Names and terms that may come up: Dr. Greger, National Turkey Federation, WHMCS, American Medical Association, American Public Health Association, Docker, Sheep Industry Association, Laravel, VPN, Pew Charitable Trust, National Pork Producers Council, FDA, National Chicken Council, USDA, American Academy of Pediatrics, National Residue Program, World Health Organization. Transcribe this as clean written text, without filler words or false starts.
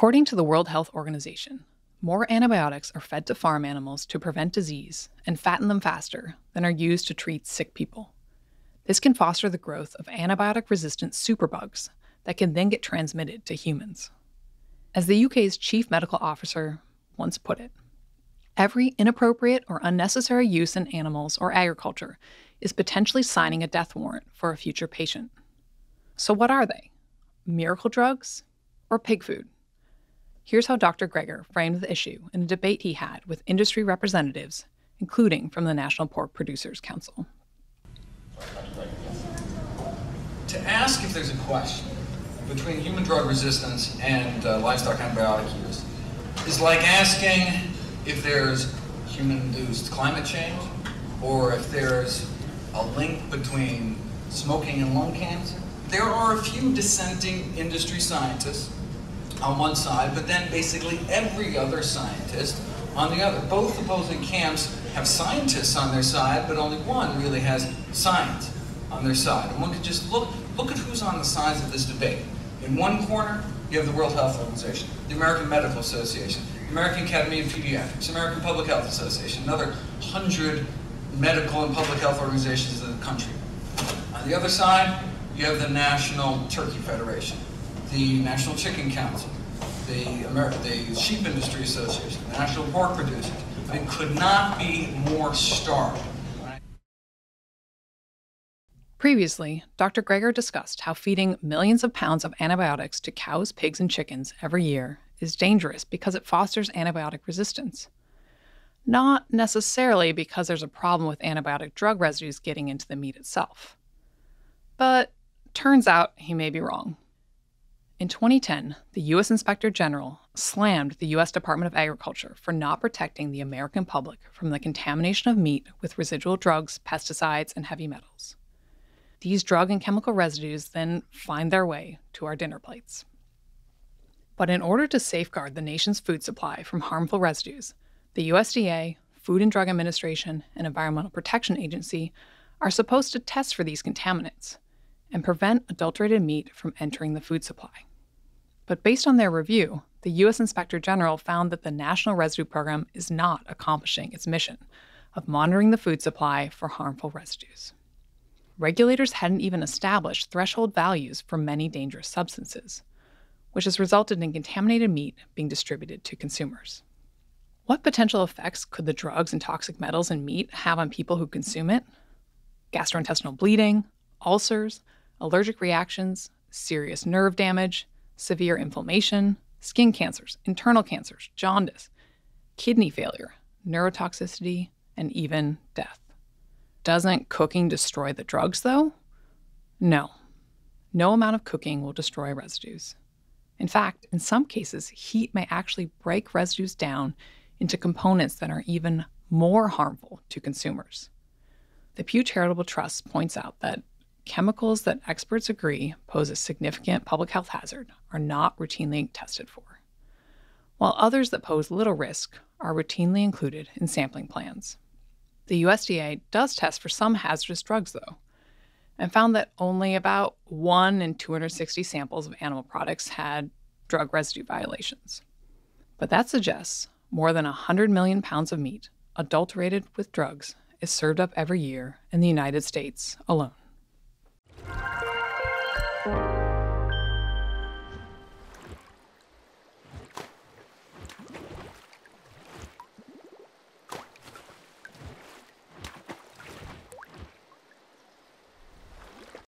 According to the World Health Organization, more antibiotics are fed to farm animals to prevent disease and fatten them faster than are used to treat sick people. This can foster the growth of antibiotic-resistant superbugs that can then get transmitted to humans. As the UK's chief medical officer once put it, every inappropriate or unnecessary use in animals or agriculture is potentially signing a death warrant for a future patient. So what are they? Miracle drugs or pig food? Here's how Dr. Greger framed the issue in a debate he had with industry representatives, including from the National Pork Producers Council. To ask if there's a question between human drug resistance and livestock antibiotic use is like asking if there's human-induced climate change or if there's a link between smoking and lung cancer. There are a few dissenting industry scientists on one side, but then basically every other scientist on the other. Both opposing camps have scientists on their side, but only one really has science on their side. And one could just look at who's on the sides of this debate. In one corner, you have the World Health Organization, the American Medical Association, the American Academy of Pediatrics, American Public Health Association, another 100 medical and public health organizations in the country. On the other side, you have the National Turkey Federation, the National Chicken Council, the Sheep Industry Association, the National Pork Producers. It could not be more stark. Previously, Dr. Greger discussed how feeding millions of pounds of antibiotics to cows, pigs, and chickens every year is dangerous because it fosters antibiotic resistance. Not necessarily because there's a problem with antibiotic drug residues getting into the meat itself. But turns out he may be wrong. In 2010, the U.S. Inspector General slammed the U.S. Department of Agriculture for not protecting the American public from the contamination of meat with residual drugs, pesticides, and heavy metals. These drug and chemical residues then find their way to our dinner plates. But in order to safeguard the nation's food supply from harmful residues, the USDA, Food and Drug Administration, and Environmental Protection Agency are supposed to test for these contaminants and prevent adulterated meat from entering the food supply. But based on their review, the U.S. Inspector General found that the National Residue Program is not accomplishing its mission of monitoring the food supply for harmful residues. Regulators hadn't even established threshold values for many dangerous substances, which has resulted in contaminated meat being distributed to consumers. What potential effects could the drugs and toxic metals in meat have on people who consume it? Gastrointestinal bleeding, ulcers, allergic reactions, serious nerve damage, severe inflammation, skin cancers, internal cancers, jaundice, kidney failure, neurotoxicity, and even death. Doesn't cooking destroy the drugs, though? No. No amount of cooking will destroy residues. In fact, in some cases, heat may actually break residues down into components that are even more harmful to consumers. The Pew Charitable Trust points out that chemicals that experts agree pose a significant public health hazard are not routinely tested for, while others that pose little risk are routinely included in sampling plans. The USDA does test for some hazardous drugs, though, and found that only about 1 in 260 samples of animal products had drug residue violations. But that suggests more than 100 million pounds of meat adulterated with drugs is served up every year in the United States alone.